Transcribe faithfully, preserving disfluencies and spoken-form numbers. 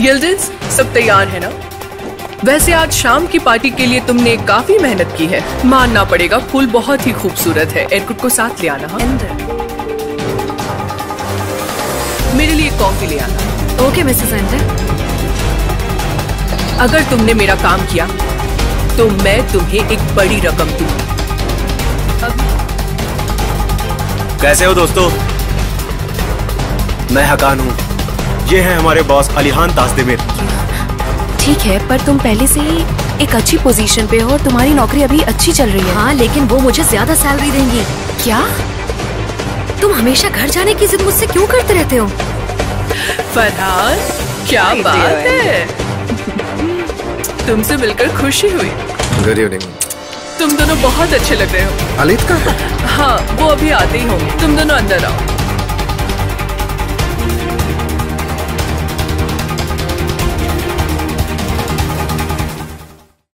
Yildiz, सब तैयार है ना? वैसे आज शाम की पार्टी के लिए तुमने काफी मेहनत की है। मानना पड़ेगा, फूल बहुत ही खूबसूरत है। एयरकुट को साथ ले आना। अंदर मेरे लिए कॉफी ले आना। Okay Mrs ender. अगर तुमने मेरा काम किया तो मैं तुम्हें एक बड़ी रकम दूंगी। कैसे हो दोस्तों? मैं हकान हूँ। ये है हमारे बॉस अलीहान ताजदेमिर। ठीक है, पर तुम पहले से ही एक अच्छी पोजीशन पे हो और तुम्हारी नौकरी अभी अच्छी चल रही है। हाँ, लेकिन वो मुझे ज्यादा सैलरी देंगी। क्या तुम हमेशा घर जाने की जिद मुझसे क्यों करते रहते हो? फरहान, क्या बात है, तुमसे मिलकर खुशी हुई। Good evening. तुम दोनों बहुत अच्छे लग रहे हो। अलीत का? हाँ, वो अभी आते ही होंगे। तुम दोनों अंदर आओ।